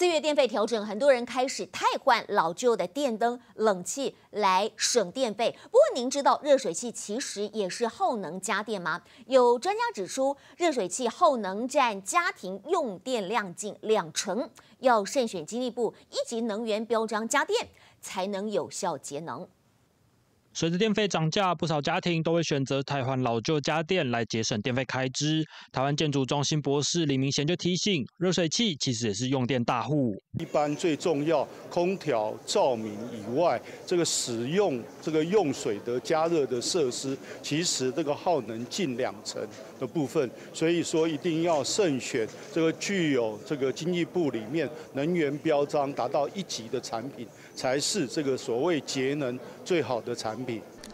4月电费调整，很多人开始汰换老旧的电灯、冷气来省电费。不过，您知道热水器其实也是耗能家电吗？有专家指出，热水器耗能占家庭用电量近20%，要慎选经济部一级能源标章家电，才能有效节能。 随着电费涨价，不少家庭都会选择汰换老旧家电来节省电费开支。台湾建筑中心博士李明贤就提醒，热水器其实也是用电大户。一般最重要，空调、照明以外，使用用水的加热的设施，其实耗能近20%的部分。所以说，一定要慎选具有经济部里面能源标章达到一级的产品，才是所谓节能最好的产品。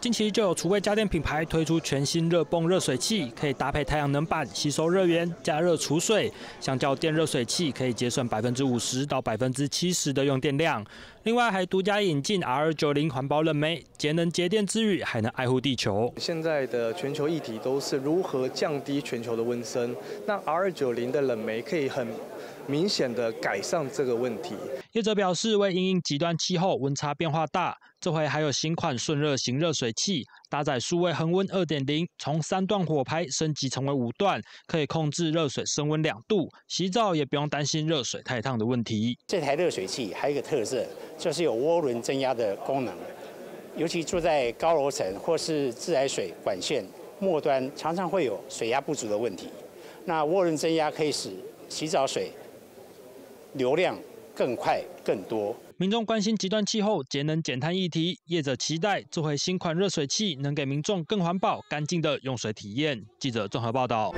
近期就有厨卫家电品牌推出全新热泵热水器，可以搭配太阳能板吸收热源，加热储水。相较电热水器，可以节省50%到70%的用电量。另外，还独家引进 R90环保冷媒，节能节电之余，还能爱护地球。现在的全球议题都是如何降低全球的温升，那 R90的冷媒可以很 明显的改善这个问题。业者表示，为因应极端气候温差变化大，这回还有新款顺热型热水器，搭载数位恒温 2.0， 从3段火排升级成为5段，可以控制热水升温2度，洗澡也不用担心热水太烫的问题。这台热水器还有一个特色，就是有涡轮增压的功能，尤其住在高楼层或是自来水管线末端，常常会有水压不足的问题。那涡轮增压可以使洗澡水 流量更快、更多。民众关心极端气候、节能减碳议题，业者期待这回新款热水器能给民众更环保、干净的用水体验。记者综合报道。